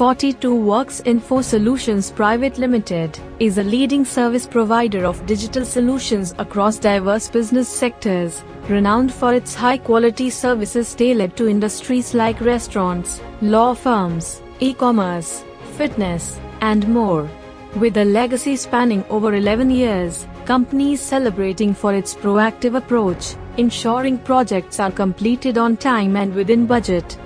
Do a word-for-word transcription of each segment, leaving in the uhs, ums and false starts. forty-two works Info Solutions Private Limited is a leading service provider of digital solutions across diverse business sectors, renowned for its high-quality services tailored to industries like restaurants, law firms, e-commerce, fitness, and more. With a legacy spanning over eleven years, company is celebrating for its proactive approach, ensuring projects are completed on time and within budget.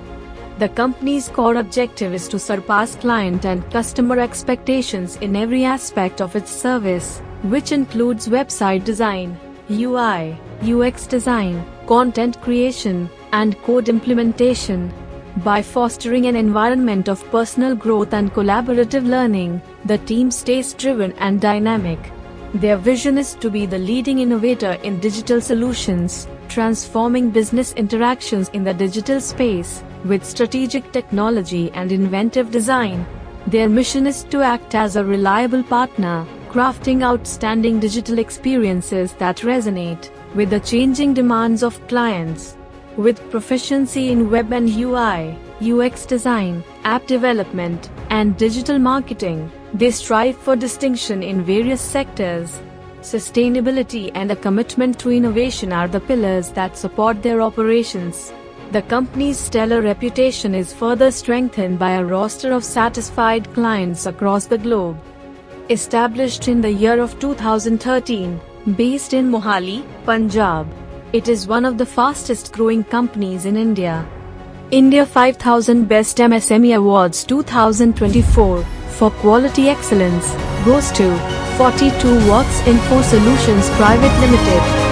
The company's core objective is to surpass client and customer expectations in every aspect of its service, which includes website design, U I U X design, content creation, and code implementation. By fostering an environment of personal growth and collaborative learning, the team stays driven and dynamic. Their vision is to be the leading innovator in digital solutions, transforming business interactions in the digital space with strategic technology and inventive design. Their mission is to act as a reliable partner, crafting outstanding digital experiences that resonate with the changing demands of clients. With proficiency in web and U I U X design, app development, and digital marketing, they strive for distinction in various sectors. Sustainability and a commitment to innovation are the pillars that support their operations. The company's stellar reputation is further strengthened by a roster of satisfied clients across the globe. Established in the year of two thousand thirteen, based in Mohali, Punjab, it is one of the fastest growing companies in India. India five thousand Best M S M E Awards twenty twenty-four for quality excellence goes to forty-two works Info Solutions Private Limited.